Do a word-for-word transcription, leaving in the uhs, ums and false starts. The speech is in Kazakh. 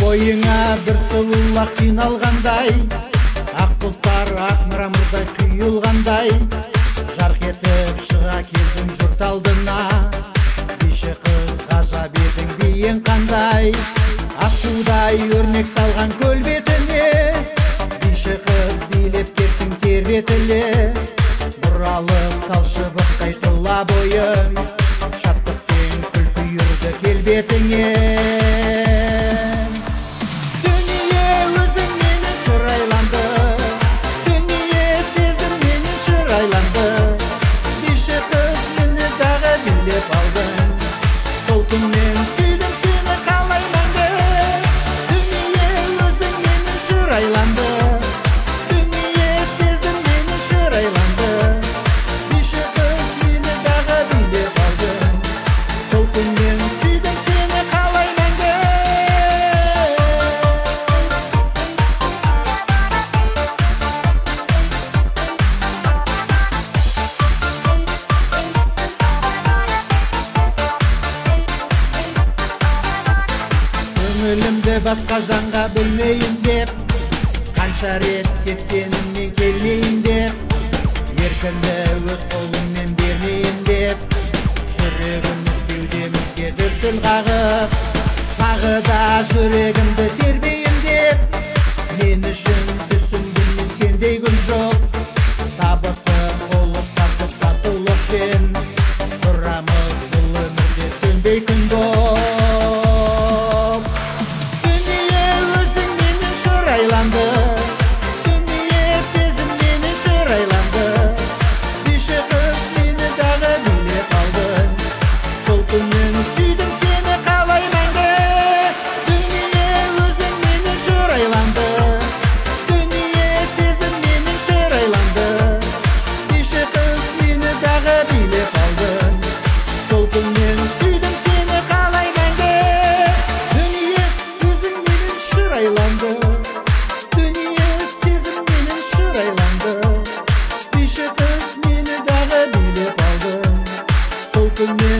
Бойыңа бір сұлулар жиналғандай, ақ бұлттар ақ мрамордай құйылғандай, жарқ етіп шыға келдің жұрт алдына. Биші қыз ғажап едің, биең қандай, аққудай өрнек салған көл бетіне. Биші қыз билеп кеттің тер бетіле, бұралып талшыбықтай тұла бойың, шаттықпен күл күйірді кел бетіңе. Көңілімді басқа жанға бөлмейін деп, қанша рет кетсенім мен келмейін деп, еркімді өз қолыммен бермейін деп, жүрегіміз кеудемізге дүрсіл қағып, тағы да жүрегімді тербейін деп. Мен үшін түсінгенмен сендей күн жоқ, табысып қолыстасып татулықпен тұрамыз бұл өмірде сөнбей күн болып. We'll be right back.